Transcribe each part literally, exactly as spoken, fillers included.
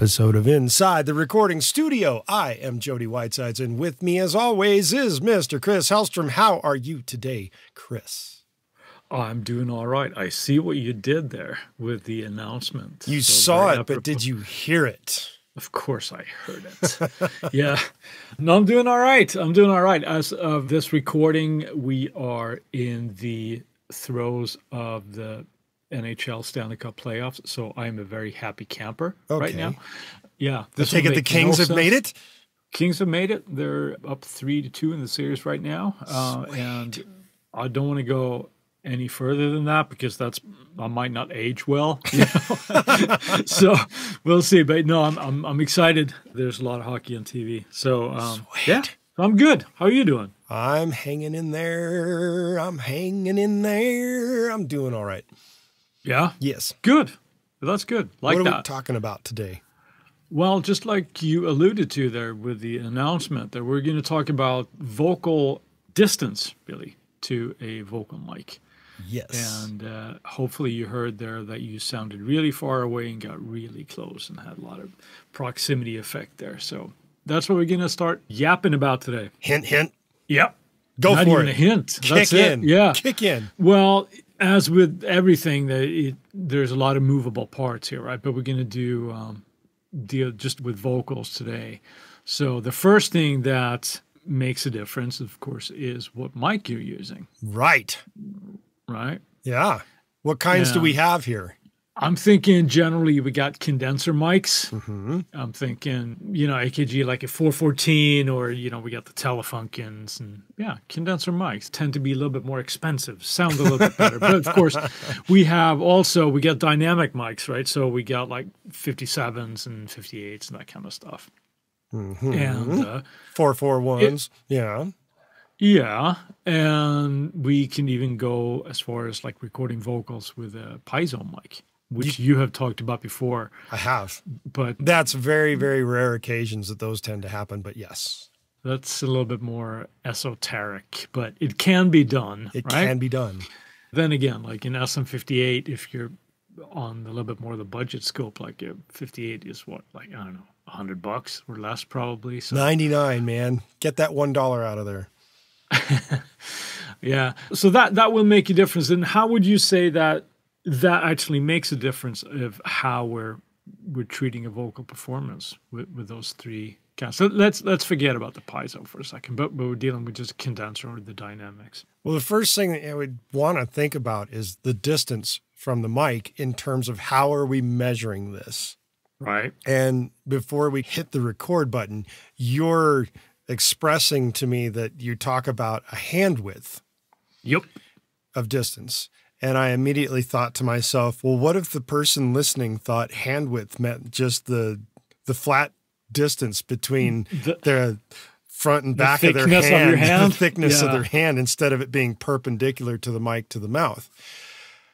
episode of Inside the Recording Studio. I am Jody Whitesides, and with me, as always, is Mister Chris Hellstrom. How are you today, Chris? Oh, I'm doing all right. I see what you did there with the announcement. You so saw it, apropos. But did you hear it? Of course I heard it. Yeah. No, I'm doing all right. I'm doing all right. As of this recording, we are in the throes of the N H L Stanley Cup Playoffs, so I'm a very happy camper okay. right now. Yeah. I take it the Kings no have sense. made it? Kings have made it. They're up three to two in the series right now. Uh, and I don't want to go any further than that because that's I might not age well. You know? So we'll see. But no, I'm, I'm, I'm excited. There's a lot of hockey on T V. So, um, yeah, I'm good. How are you doing? I'm hanging in there. I'm hanging in there. I'm doing all right. Yeah? Yes. Good. That's good. Like that. What are we talking about today? Well, just like you alluded to there with the announcement that we're going to talk about vocal distance, really, to a vocal mic. Yes. And uh, hopefully you heard there that you sounded really far away and got really close and had a lot of proximity effect there. So that's what we're going to start yapping about today. Hint, hint. Yep. Go Not for even it. a hint. Kick that's in. It. Yeah. Kick in. Well, as with everything, that there's a lot of movable parts here, right? But we're going to do um, deal just with vocals today. So the first thing that makes a difference, of course, is what mic you're using. Right. Right? Yeah. What kinds yeah. do we have here? I'm thinking generally we got condenser mics. Mm-hmm. I'm thinking, you know, A K G like a four fourteen or, you know, we got the Telefunkens and yeah, condenser mics tend to be a little bit more expensive, sound a little bit better. But of course, we have also, we got dynamic mics, right? So we got like fifty-sevens and fifty-eights and that kind of stuff. Mm-hmm. And uh, four forty-ones. Yeah. Yeah, and we can even go as far as like recording vocals with a piezo mic, which you, you have talked about before. I have. But that's very, very rare occasions that those tend to happen, but yes. That's a little bit more esoteric, but it can be done. It right? can be done. Then again, like in S M fifty-eight, if you're on a little bit more of the budget scope, like a fifty-eight is what, like, I don't know, a hundred bucks or less probably. So. ninety-nine, man. Get that one dollar out of there. Yeah. So that, that will make a difference. And how would you say that that actually makes a difference of how we're we're treating a vocal performance with, with those three counts? So let's let's forget about the piezo for a second, but, but we're dealing with just condenser or the dynamics. Well, the first thing that I would want to think about is the distance from the mic in terms of how are we measuring this? Right. And before we hit the record button, you're expressing to me that you talk about a hand width yep. of distance. And I immediately thought to myself, well, what if the person listening thought hand width meant just the the flat distance between the, the front and back the of their hand, of your hand, the thickness yeah. of their hand, instead of it being perpendicular to the mic to the mouth?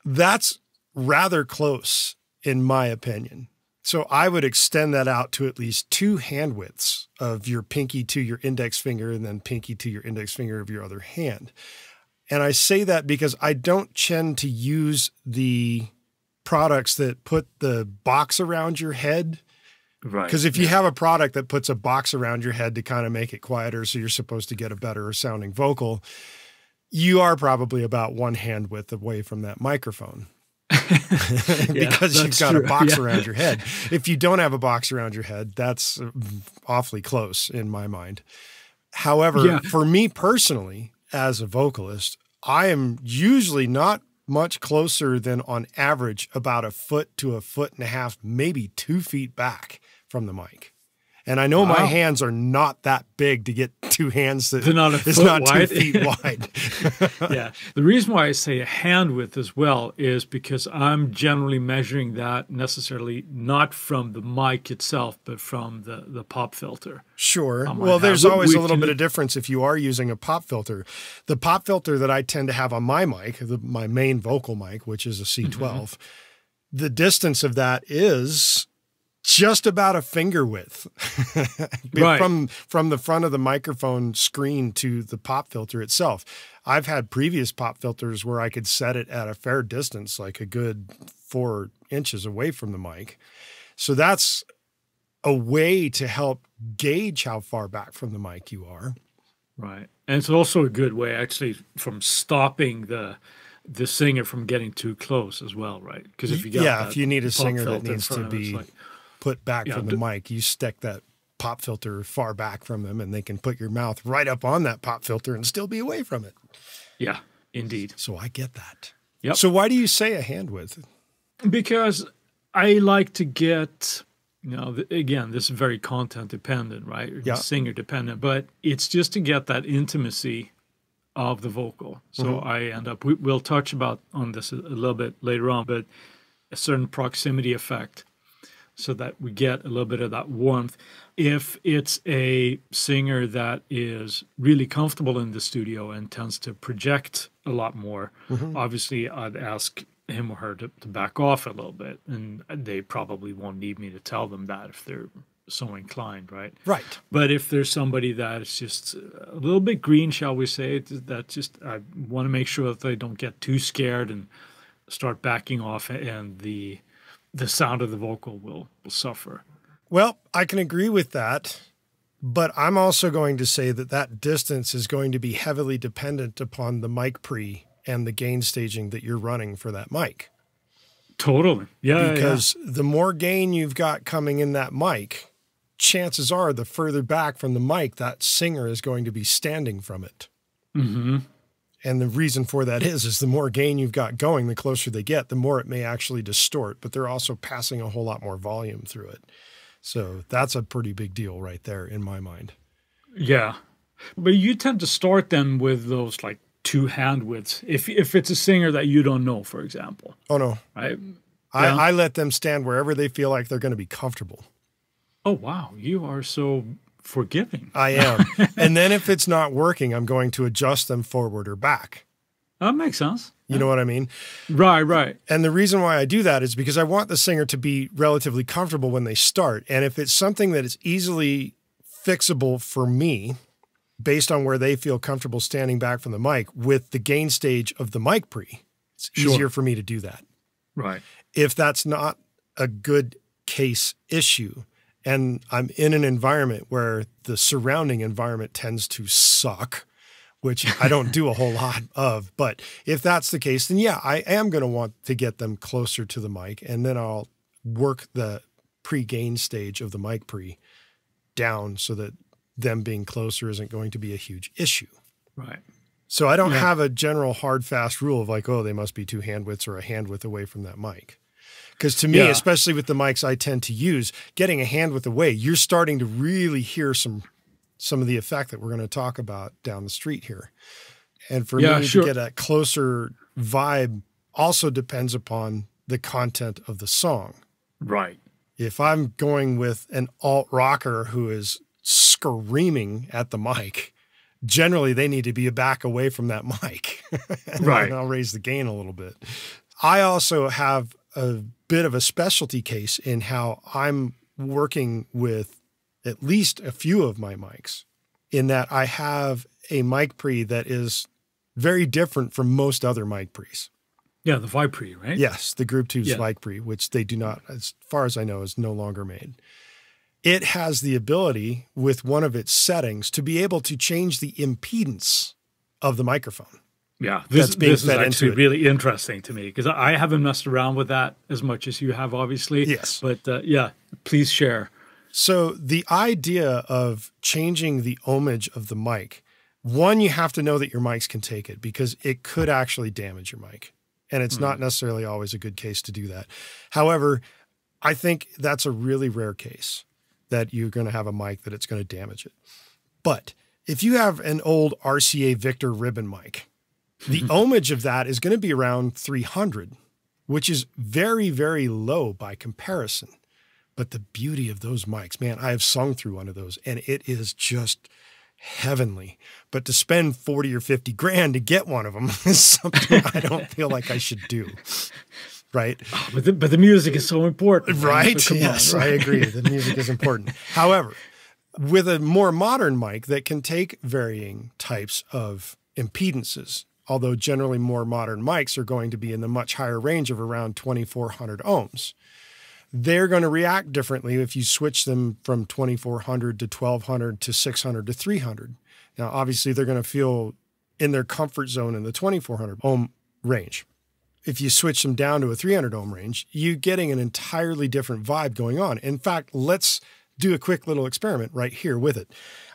That's rather close, in my opinion. So I would extend that out to at least two hand widths of your pinky to your index finger and then pinky to your index finger of your other hand. And I say that because I don't tend to use the products that put the box around your head. Right. Because if you yeah. have a product that puts a box around your head to kind of make it quieter so you're supposed to get a better sounding vocal, you are probably about one hand width away from that microphone. Because yeah, you've got true. a box yeah. around your head. If you don't have a box around your head, that's awfully close in my mind. However, yeah. for me personally, as a vocalist, I am usually not much closer than on average about a foot to a foot and a half, maybe two feet back from the mic. And I know wow. my hands are not that big to get two hands that not a it's not wide. two feet wide. Yeah. The reason why I say a hand width as well is because I'm generally measuring that necessarily not from the mic itself, but from the, the pop filter. Sure. Um, well, there's always we, we a little bit of difference if you are using a pop filter. The pop filter that I tend to have on my mic, the, my main vocal mic, which is a C twelve, mm-hmm. the distance of that is just about a finger width right. from, from the front of the microphone screen to the pop filter itself. I've had previous pop filters where I could set it at a fair distance, like a good four inches away from the mic. So that's a way to help gauge how far back from the mic you are. Right. And it's also a good way actually from stopping the the singer from getting too close as well, right? Because if you got yeah, if you need a singer that needs to be like, put back yeah, from the mic, you stick that pop filter far back from them and they can put your mouth right up on that pop filter and still be away from it. Yeah, indeed. So I get that. Yep. So why do you say a hand width? Because I like to get, you know, again, this is very content dependent, right? Yeah. Singer dependent, but it's just to get that intimacy of the vocal. So mm-hmm. I end up, we, we'll touch about on this a little bit later on, but a certain proximity effect so that we get a little bit of that warmth. If it's a singer that is really comfortable in the studio and tends to project a lot more, mm-hmm. obviously I'd ask him or her to, to back off a little bit, and they probably won't need me to tell them that if they're so inclined, right? Right. But if there's somebody that is just a little bit green, shall we say, that just I want to make sure that they don't get too scared and start backing off, and the the sound of the vocal will, will suffer. Well, I can agree with that, but I'm also going to say that that distance is going to be heavily dependent upon the mic pre and the gain staging that you're running for that mic. Totally. Yeah. Because yeah. the more gain you've got coming in that mic, chances are the further back from the mic that singer is going to be standing from it. Mm-hmm. And the reason for that is, is the more gain you've got going, the closer they get, the more it may actually distort, but they're also passing a whole lot more volume through it. So that's a pretty big deal right there in my mind. Yeah. But you tend to start then with those like two hand widths if if it's a singer that you don't know, for example. Oh no. Right? I, yeah. I let them stand wherever they feel like they're going to be comfortable. Oh wow, you are so forgiving. I am. And then if it's not working, I'm going to adjust them forward or back. That makes sense. You yeah. know what I mean? Right, right. And the reason why I do that is because I want the singer to be relatively comfortable when they start. And if it's something that is easily fixable for me, based on where they feel comfortable standing back from the mic with the gain stage of the mic pre, it's sure. easier for me to do that. Right. If that's not a good case issue and I'm in an environment where the surrounding environment tends to suck, which I don't do a whole lot of, but if that's the case, then yeah, I am going to want to get them closer to the mic, and then I'll work the pre-gain stage of the mic pre down so that them being closer isn't going to be a huge issue. Right. So I don't yeah. have a general hard, fast rule of like, oh, they must be two hand widths or a hand width away from that mic. Because to me, yeah. especially with the mics I tend to use, getting a hand width away, you're starting to really hear some, some of the effect that we're going to talk about down the street here. And for yeah, me sure. to get a closer vibe also depends upon the content of the song. Right. If I'm going with an alt rocker who is screaming at the mic, generally they need to be back away from that mic. and right. I'll raise the gain a little bit. I also have a bit of a specialty case in how I'm working with at least a few of my mics, in that I have a mic pre that is very different from most other mic pre's. Yeah, the ViPre, right? Yes, the Group two's yeah. ViPre, which they do not, as far as I know, is no longer made. It has the ability with one of its settings to be able to change the impedance of the microphone. Yeah, this, this is actually really interesting to me because I haven't messed around with that as much as you have, obviously. Yes. But uh, yeah, please share. So the idea of changing the ohmage of the mic, one, you have to know that your mics can take it because it could actually damage your mic. And it's mm. not necessarily always a good case to do that. However, I think that's a really rare case that you're going to have a mic that it's going to damage it. But if you have an old R C A Victor ribbon mic, the ohmage of that is going to be around three hundred, which is very, very low by comparison. But the beauty of those mics, man, I have sung through one of those and it is just heavenly. But to spend forty or fifty grand to get one of them is something I don't feel like I should do. Right. Oh, but, the, but the music is so important. Right. So yes, on, right? I agree. The music is important. However, with a more modern mic that can take varying types of impedances, although generally more modern mics are going to be in the much higher range of around twenty-four hundred ohms, they're going to react differently if you switch them from twenty-four hundred to twelve hundred to six hundred to three hundred. Now, obviously, they're going to feel in their comfort zone in the twenty-four hundred ohm range. If you switch them down to a three hundred ohm range, you're getting an entirely different vibe going on. In fact, let's do a quick little experiment right here with it.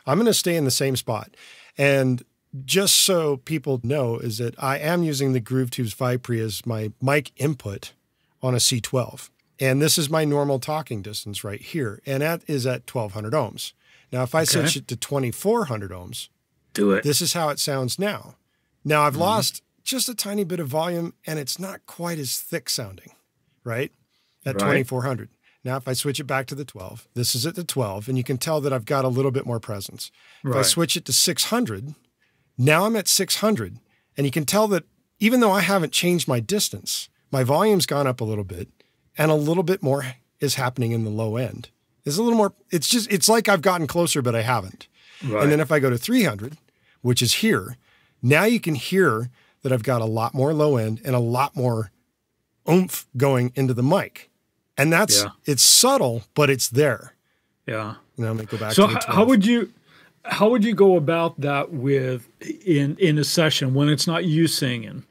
I'm going to stay in the same spot. And just so people know is that I am using the Groove Tubes Vi-Pri as my mic input on a C twelve. And this is my normal talking distance right here. And that is at twelve hundred ohms. Now, if I okay. switch it to twenty-four hundred ohms, do it. This is how it sounds now. Now, I've mm-hmm. lost just a tiny bit of volume, and it's not quite as thick sounding, right? At right. twenty-four hundred. Now, if I switch it back to the twelve, this is at the twelve, and you can tell that I've got a little bit more presence. Right. If I switch it to six hundred, now I'm at six hundred, and you can tell that even though I haven't changed my distance, my volume's gone up a little bit, and a little bit more is happening in the low end. There's a little more, it's just, it's like I've gotten closer, but I haven't. Right. And then if I go to three hundred, which is here, now you can hear that I've got a lot more low end and a lot more oomph going into the mic. And that's, yeah. it's subtle, but it's there. Yeah. Now I'm going to go back so to the twelve. How would you, how would you go about that with in, in a session when it's not you singing?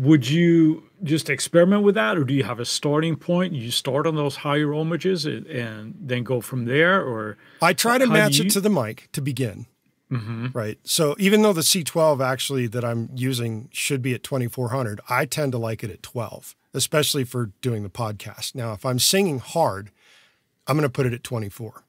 Would you just experiment with that, or do you have a starting point? You start on those higher ohmages and, and then go from there? Or I try to match it to the mic to begin. Mm-hmm. Right. So even though the C twelve actually that I'm using should be at twenty-four hundred, I tend to like it at twelve, especially for doing the podcast. Now, if I'm singing hard, I'm going to put it at twenty-four.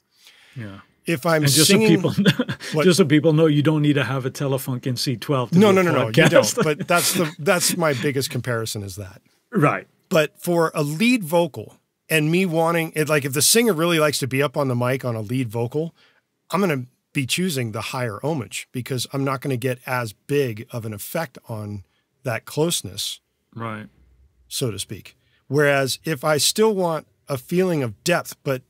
Yeah. If I'm and just singing, so people, just so people know, you don't need to have a Telefunken C twelve. To no, no, no, no, you don't. But that's the that's my biggest comparison is that. Right. But for a lead vocal and me wanting it, like if the singer really likes to be up on the mic on a lead vocal, I'm going to be choosing the higher ohmage because I'm not going to get as big of an effect on that closeness, right? So to speak. Whereas if I still want a feeling of depth, but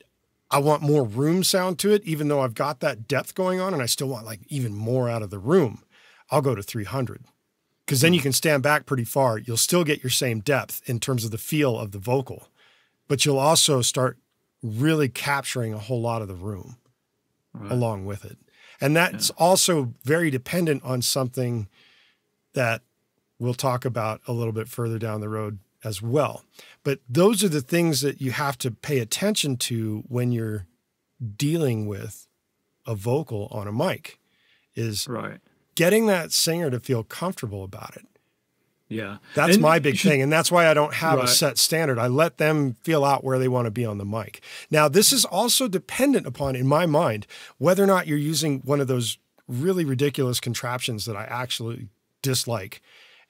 I want more room sound to it, even though I've got that depth going on and I still want like even more out of the room, I'll go to three hundred because then you can stand back pretty far. You'll still get your same depth in terms of the feel of the vocal, but you'll also start really capturing a whole lot of the room right. along with it. And that's yeah. also very dependent on something that we'll talk about a little bit further down the road as well. But those are the things that you have to pay attention to when you're dealing with a vocal on a mic is right. getting that singer to feel comfortable about it. Yeah. That's and my big should, thing. And that's why I don't have right. a set standard. I let them feel out where they want to be on the mic. Now, this is also dependent upon, in my mind, whether or not you're using one of those really ridiculous contraptions that I actually dislike.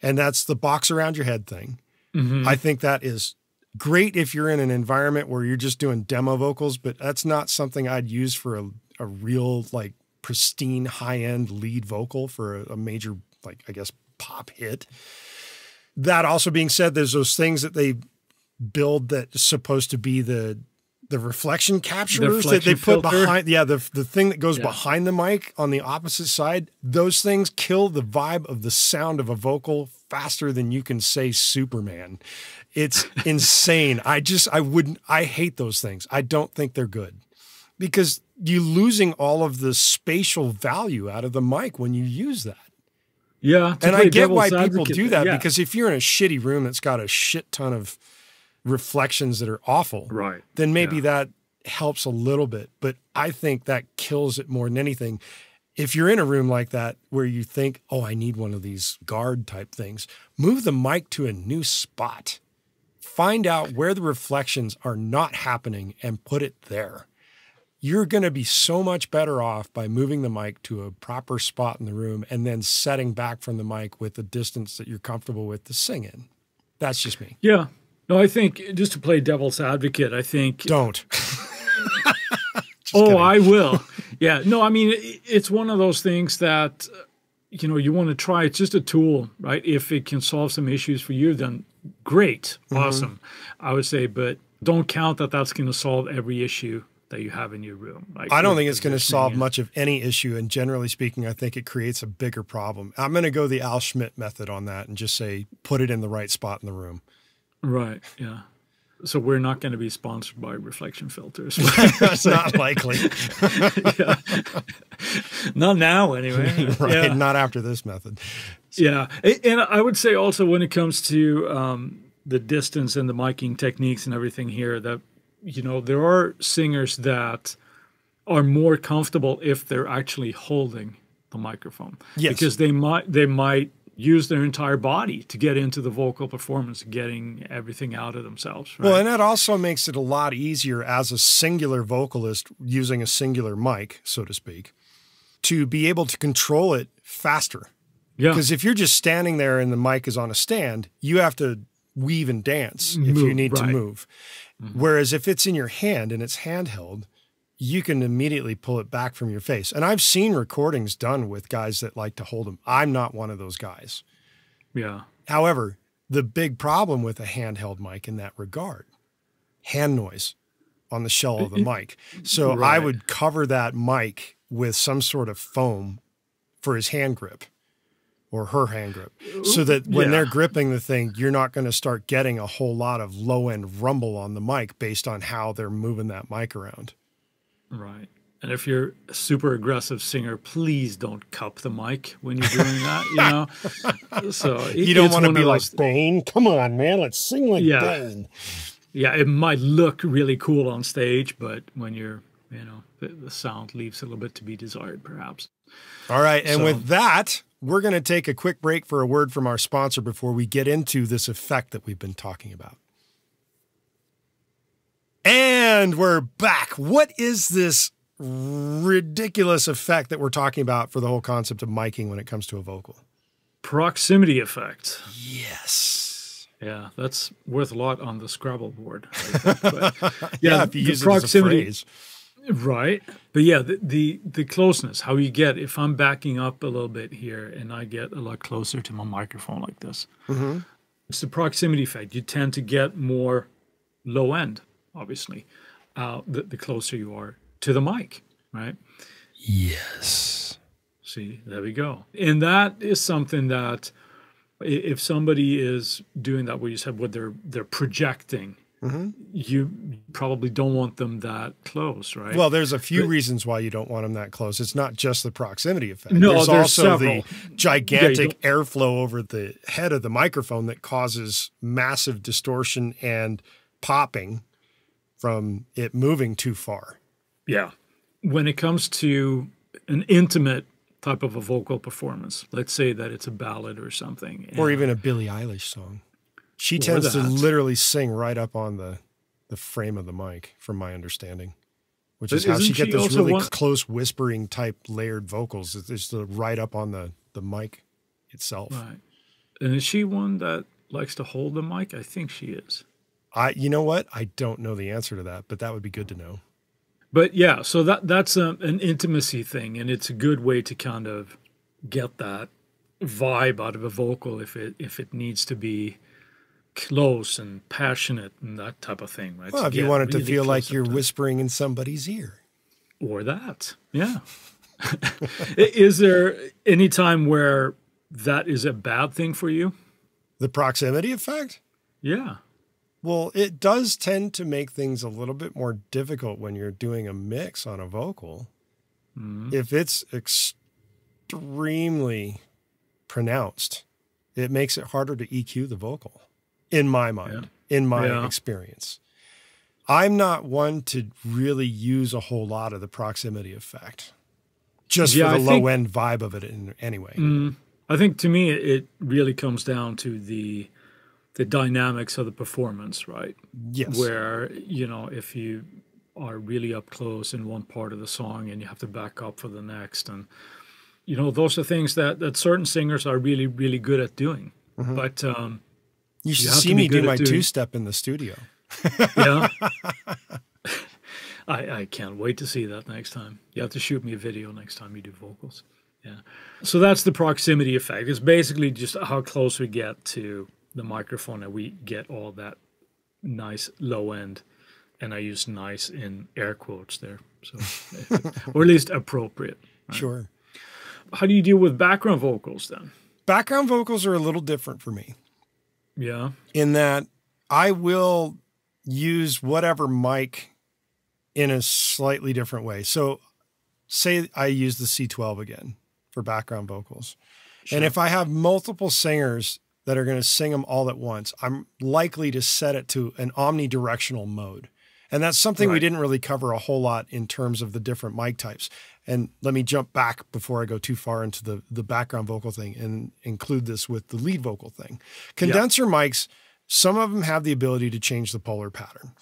And that's the box around your head thing. Mm-hmm. I think that is great if you're in an environment where you're just doing demo vocals, but that's not something I'd use for a, a real like pristine high-end lead vocal for a, a major, like, I guess, pop hit. That also being said, there's those things that they build that's supposed to be the the reflection capturers the that they put filter. behind. Yeah, the, the thing that goes yeah. behind the mic on the opposite side, those things kill the vibe of the sound of a vocal faster than you can say Superman. It's insane. I just, I wouldn't, I hate those things. I don't think they're good because you're losing all of the spatial value out of the mic when you use that. Yeah. And I get why people do that yeah. because if you're in a shitty room that's got a shit ton of reflections that are awful, right? Then maybe yeah. that helps a little bit, but I think that kills it more than anything. If you're in a room like that where you think, oh, I need one of these guard type things, move the mic to a new spot. Find out where the reflections are not happening and put it there. You're going to be so much better off by moving the mic to a proper spot in the room and then setting back from the mic with the distance that you're comfortable with to sing in. That's just me. Yeah. No, I think just to play devil's advocate, I think. Don't. Oh, kidding. I will. Yeah. No, I mean, it's one of those things that, you know, you want to try. It's just a tool, right? If it can solve some issues for you, then great. Mm-hmm. Awesome. I would say, but don't count that that's going to solve every issue that you have in your room. Like I don't think it's going to solve and, much of any issue. And generally speaking, I think it creates a bigger problem. I'm going to go the Al Schmidt method on that and just say, put it in the right spot in the room. Right. Yeah. So we're not going to be sponsored by reflection filters. That's not likely. Yeah. Not now, anyway. Right, yeah. Not after this method. So. Yeah, and I would say also when it comes to um, the distance and the miking techniques and everything here, that, you know, there are singers that are more comfortable if they're actually holding the microphone. Yes. Because they might, they might use their entire body to get into the vocal performance, getting everything out of themselves. Right? Well, and that also makes it a lot easier as a singular vocalist using a singular mic, so to speak, to be able to control it faster. Yeah. Because if you're just standing there and the mic is on a stand, you have to weave and dance if move, you need right. to move. Mm-hmm. Whereas if it's in your hand and it's handheld, you can immediately pull it back from your face. And I've seen recordings done with guys that like to hold them. I'm not one of those guys. Yeah. However, the big problem with a handheld mic in that regard, hand noise on the shell of the mic. So right. I would cover that mic with some sort of foam for his hand grip or her hand grip so that when yeah. they're gripping the thing, you're not going to start getting a whole lot of low-end rumble on the mic based on how they're moving that mic around. Right. And if you're a super aggressive singer, please don't cup the mic when you're doing that, you know? So it, you don't want to be like Bane. Come on, man. Let's sing like yeah. Bane. Yeah, it might look really cool on stage, but when you're, you know, the, the sound leaves a little bit to be desired, perhaps. All right. And so, with that, we're going to take a quick break for a word from our sponsor before we get into this effect that we've been talking about. And we're back. What is this ridiculous effect that we're talking about for the whole concept of miking when it comes to a vocal? Proximity effect. Yes. Yeah, that's worth a lot on the Scrabble board. Think, but yeah, yeah, if you use it as a phrase. Right. But yeah, the, the, the closeness, how you get, if I'm backing up a little bit here and I get a lot closer to my microphone like this, mm-hmm. it's the proximity effect. You tend to get more low end. Obviously, uh, the, the closer you are to the mic, right? Yes. See, there we go. And that is something that if somebody is doing that, what you said, what they're, they're projecting, mm-hmm. you probably don't want them that close, right? Well, there's a few but, reasons why you don't want them that close. It's not just the proximity effect. No, there's, there's also several. The gigantic yeah, airflow over the head of the microphone that causes massive distortion and popping from it moving too far. Yeah. When it comes to an intimate type of a vocal performance, let's say that it's a ballad or something. Or even a Billie Eilish song. She tends to literally sing right up on the, the frame of the mic, from my understanding, which is how she gets those really close whispering type layered vocals. It's right up on the, the mic itself. Right. And is she one that likes to hold the mic? I think she is. I, you know what? I don't know the answer to that, but that would be good to know. But yeah, so that that's a, an intimacy thing, and it's a good way to kind of get that vibe out of a vocal if it if it needs to be close and passionate and that type of thing, right? Well, if you want it to feel like you're whispering in somebody's ear. Or that, yeah. Is there any time where that is a bad thing for you? The proximity effect? Yeah. Well, it does tend to make things a little bit more difficult when you're doing a mix on a vocal. Mm-hmm. If it's extremely pronounced, it makes it harder to E Q the vocal, in my mind, yeah. in my yeah. experience. I'm not one to really use a whole lot of the proximity effect, just yeah, for the low-end vibe of it in, anyway. Mm, I think to me it really comes down to the... the dynamics of the performance, right? Yes. Where, you know, if you are really up close in one part of the song and you have to back up for the next, and, you know, those are things that, that certain singers are really, really good at doing. Mm-hmm. But um, you should you see me do my two-step in the studio. Yeah. I, I can't wait to see that next time. You have to shoot me a video next time you do vocals. Yeah. So that's the proximity effect. It's basically just how close we get to the microphone, and we get all that nice low end, and I use nice in air quotes there, so or at least appropriate. Right? Sure. How do you deal with background vocals then? Background vocals are a little different for me. Yeah. In that I will use whatever mic in a slightly different way. So say I use the C twelve again for background vocals. Sure. And if I have multiple singers that are going to sing them all at once, I'm likely to set it to an omnidirectional mode. And that's something right. we didn't really cover a whole lot in terms of the different mic types. And let me jump back before I go too far into the, the background vocal thing and include this with the lead vocal thing. Condenser yeah. mics, some of them have the ability to change the polar pattern.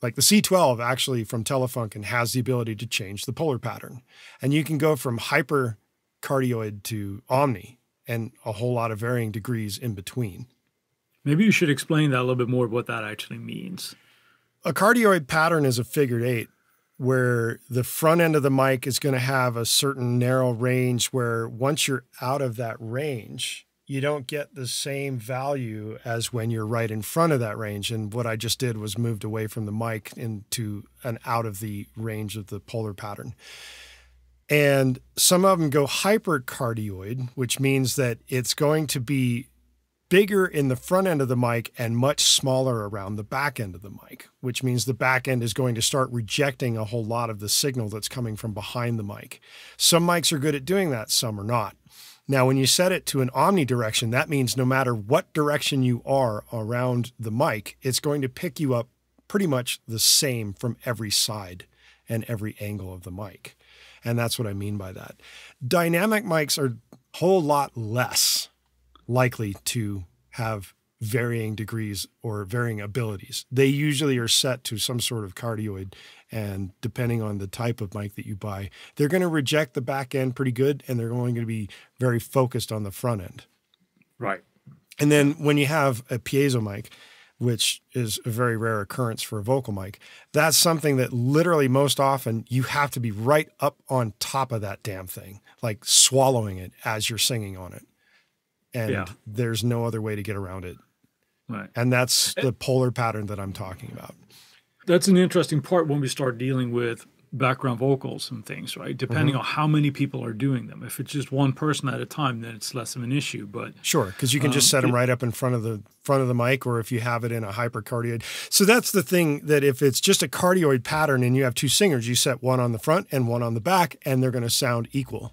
Like the C twelve actually from Telefunken has the ability to change the polar pattern. And you can go from hypercardioid to omni and a whole lot of varying degrees in between. Maybe you should explain that a little bit more, what that actually means. A cardioid pattern is a figure eight where the front end of the mic is going to have a certain narrow range where once you're out of that range, you don't get the same value as when you're right in front of that range. And what I just did was moved away from the mic into an out of the range of the polar pattern. And some of them go hypercardioid, which means that it's going to be bigger in the front end of the mic and much smaller around the back end of the mic, which means the back end is going to start rejecting a whole lot of the signal that's coming from behind the mic. Some mics are good at doing that, some are not. Now, when you set it to an omnidirection, that means no matter what direction you are around the mic, it's going to pick you up pretty much the same from every side and every angle of the mic. And that's what I mean by that. Dynamic mics are a whole lot less likely to have varying degrees or varying abilities. They usually are set to some sort of cardioid, and depending on the type of mic that you buy, they're going to reject the back end pretty good, and they're only going to be very focused on the front end. Right. And then when you have a piezo mic, which is a very rare occurrence for a vocal mic, that's something that literally most often you have to be right up on top of that damn thing, like swallowing it as you're singing on it. And yeah. there's no other way to get around it. Right. And that's the polar pattern that I'm talking about. That's an interesting part when we start dealing with background vocals and things, right? Depending mm-hmm. on how many people are doing them. If it's just one person at a time, then it's less of an issue. But sure, because you can um, just set them it, right up in front of the front of the mic, or if you have it in a hypercardioid. So that's the thing, that if it's just a cardioid pattern and you have two singers, you set one on the front and one on the back, and they're going to sound equal.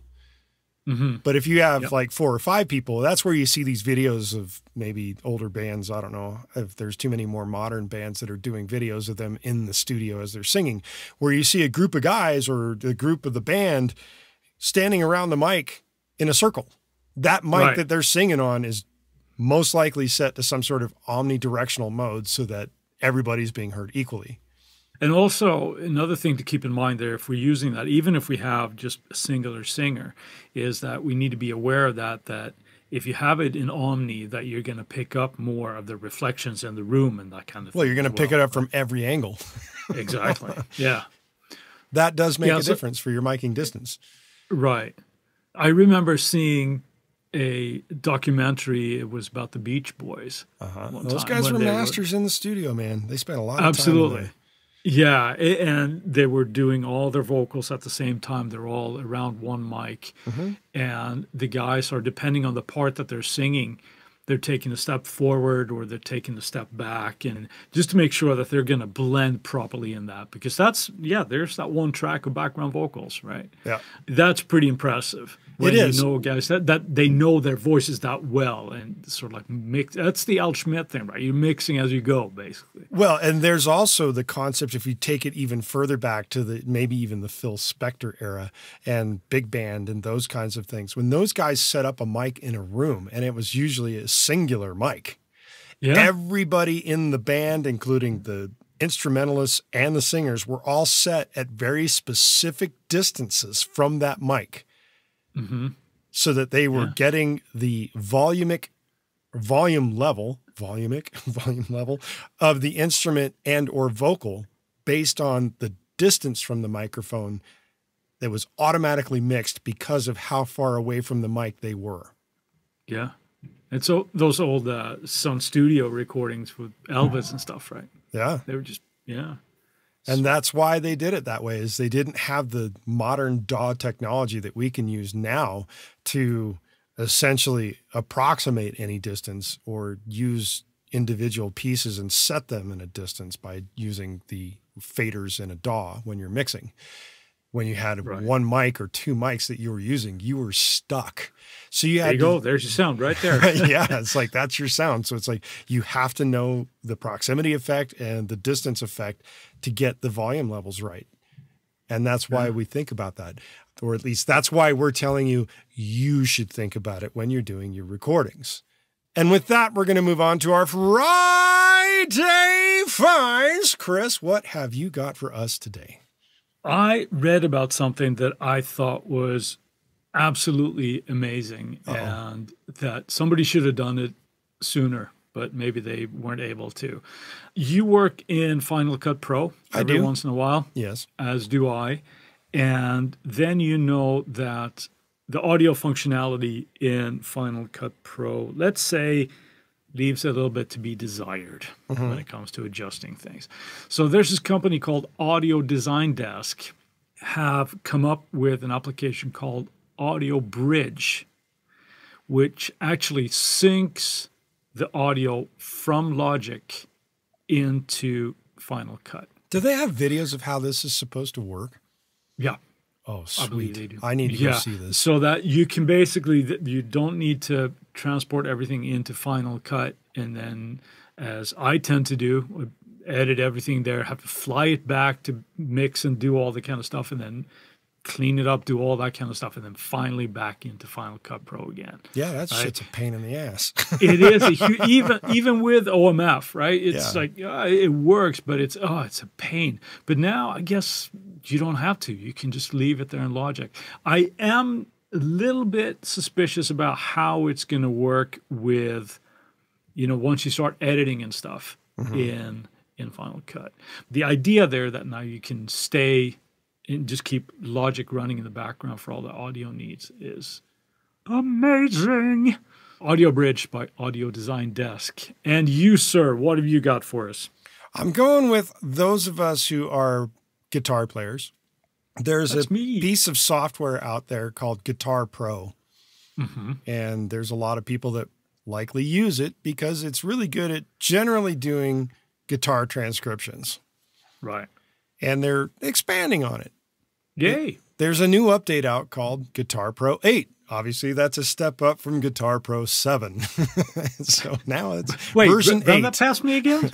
Mm-hmm. But if you have yep. like four or five people, that's where you see these videos of maybe older bands. I don't know if there's too many more modern bands that are doing videos of them in the studio as they're singing, where you see a group of guys or the group of the band standing around the mic in a circle. That mic right. that they're singing on is most likely set to some sort of omnidirectional mode so that everybody's being heard equally. And also another thing to keep in mind there, if we're using that, even if we have just a singular singer, is that we need to be aware of that, that if you have it in omni, that you're going to pick up more of the reflections in the room and that kind of well, thing. Well, you're going to pick well. it up from every angle. Exactly. Yeah. That does make yeah, a so, difference for your miking distance. Right. I remember seeing a documentary. It was about the Beach Boys. Uh-huh. Those guys were masters were, in the studio, man. They spent a lot of absolutely. time. Absolutely. Yeah, and they were doing all their vocals at the same time. They're all around one mic, mm-hmm. and the guys are, depending on the part that they're singing, they're taking a step forward or they're taking a step back, and just to make sure that they're going to blend properly in that, because that's, yeah, there's that one track of background vocals, right? Yeah. That's pretty impressive. When it is. You know, guys, that, that they know their voices that well and sort of like mix. That's the Al Schmidt thing, right? You're mixing as you go, basically. Well, and there's also the concept, if you take it even further back to the maybe even the Phil Spector era and big band and those kinds of things, when those guys set up a mic in a room, and it was usually a singular mic, yeah. everybody in the band, including the instrumentalists and the singers, were all set at very specific distances from that mic. Mm-hmm. So that they were yeah. getting the volumic volume level, volumic volume level of the instrument and or vocal based on the distance from the microphone that was automatically mixed because of how far away from the mic they were. Yeah. And so those old uh, Sun Studio recordings with Elvis and stuff, right? Yeah. They were just, yeah. And that's why they did it that way, is they didn't have the modern D A W technology that we can use now to essentially approximate any distance or use individual pieces and set them in a distance by using the faders in a D A W when you're mixing. When you had right. one mic or two mics that you were using, you were stuck. So you had there you to, go. There's your sound right there. Yeah. It's like, that's your sound. So it's like, you have to know the proximity effect and the distance effect to get the volume levels right. And that's why yeah. we think about that, or at least that's why we're telling you, you should think about it when you're doing your recordings. And with that, we're going to move on to our Friday finds. Chris, what have you got for us today? I read about something that I thought was absolutely amazing uh-oh. and that somebody should have done it sooner, but maybe they weren't able to. You work in Final Cut Pro every I do. once in a while. Yes. As do I. And then you know that the audio functionality in Final Cut Pro, let's say, leaves a little bit to be desired mm-hmm. when it comes to adjusting things. So there's this company called Audio Design Desk have come up with an application called Audio Bridge, which actually syncs the audio from Logic into Final Cut. Do they have videos of how this is supposed to work? Yeah. Oh, sweet. I believe they do. I need to yeah. go see this. So that you can basically, you don't need to transport everything into Final Cut. And then, as I tend to do, edit everything there, have to fly it back to mix and do all the kind of stuff, and then clean it up, do all that kind of stuff, and then finally back into Final Cut Pro again. Yeah, that's right? Shit's a pain in the ass. It is. A huge, even even with O M F, right? It's yeah. like, uh, it works, but it's, oh, it's a pain. But now I guess you don't have to. You can just leave it there in Logic. I am a little bit suspicious about how it's going to work with, you know, once you start editing and stuff mm-hmm. in, in Final Cut. The idea there that now you can stay and just keep Logic running in the background for all the audio needs is amazing. Audio Bridge by Audio Design Desk. And you, sir, what have you got for us? I'm going with those of us who are guitar players. There's That's a me. piece of software out there called Guitar Pro. Mm-hmm. And there's a lot of people that likely use it because it's really good at generally doing guitar transcriptions. Right. And they're expanding on it. Yay. There's a new update out called Guitar Pro eight. Obviously, that's a step up from Guitar Pro seven. So now it's Wait, version eight. Run that past me again?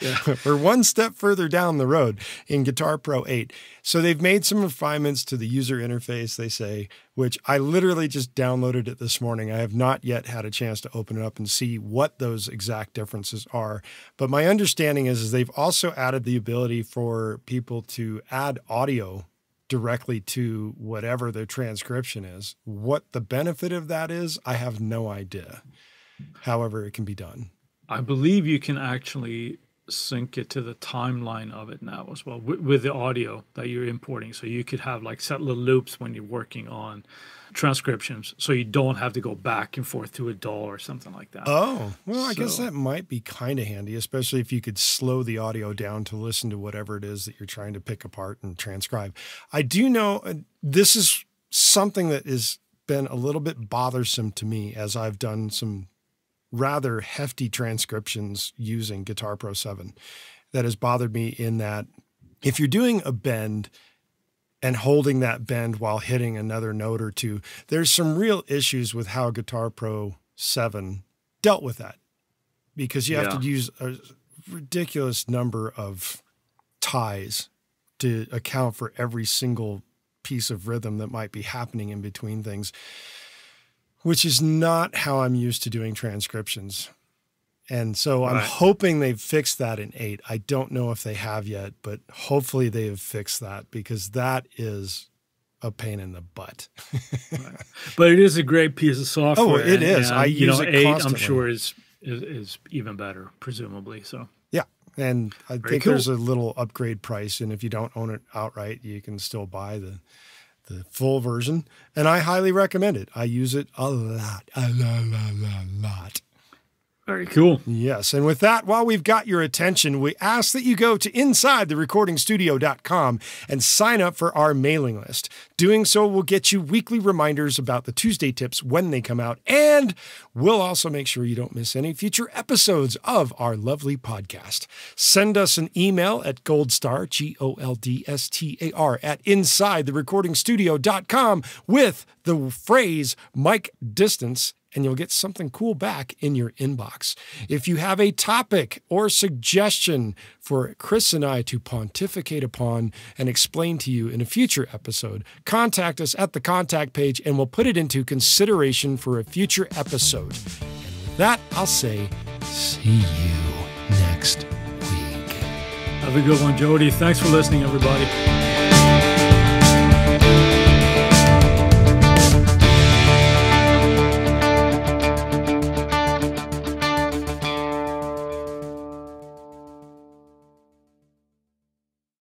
Yeah. We're one step further down the road in Guitar Pro eight. So they've made some refinements to the user interface, they say, which I literally just downloaded it this morning. I have not yet had a chance to open it up and see what those exact differences are. But my understanding is, is they've also added the ability for people to add audio directly to whatever their transcription is. What the benefit of that is, I have no idea. However, it can be done. I believe you can actually sync it to the timeline of it now as well with, with the audio that you're importing. So you could have like set little loops when you're working on transcriptions. So you don't have to go back and forth to a D A W or something like that. Oh, well, I so. guess that might be kind of handy, especially if you could slow the audio down to listen to whatever it is that you're trying to pick apart and transcribe. I do know uh, this is something that has been a little bit bothersome to me as I've done some rather hefty transcriptions using Guitar Pro seven. That has bothered me in that if you're doing a bend and holding that bend while hitting another note or two, there's some real issues with how Guitar Pro seven dealt with that, because you have yeah. to use a ridiculous number of ties to account for every single piece of rhythm that might be happening in between things, which is not how I'm used to doing transcriptions. And so right. I'm hoping they've fixed that in eight. I don't know if they have yet, but hopefully they have fixed that, because that is a pain in the butt. Right. But it is a great piece of software. Oh, it and, is. And, I you use know, it eight, constantly. I'm sure is, is is even better, presumably. So yeah, and I Very think cool. there's a little upgrade price, and if you don't own it outright, you can still buy the the full version. And I highly recommend it. I use it a lot, a lot, a lot, a lot. Very cool. Yes. And with that, while we've got your attention, we ask that you go to inside the recording studio dot com and sign up for our mailing list. Doing so will get you weekly reminders about the Tuesday tips when they come out, and we'll also make sure you don't miss any future episodes of our lovely podcast. Send us an email at goldstar, G O L D S T A R, at inside the recording studio dot com with the phrase mic distance, and you'll get something cool back in your inbox. If you have a topic or suggestion for Chris and I to pontificate upon and explain to you in a future episode, contact us at the contact page and we'll put it into consideration for a future episode. And with that, I'll say, see you next week. Have a good one, Jody. Thanks for listening, everybody.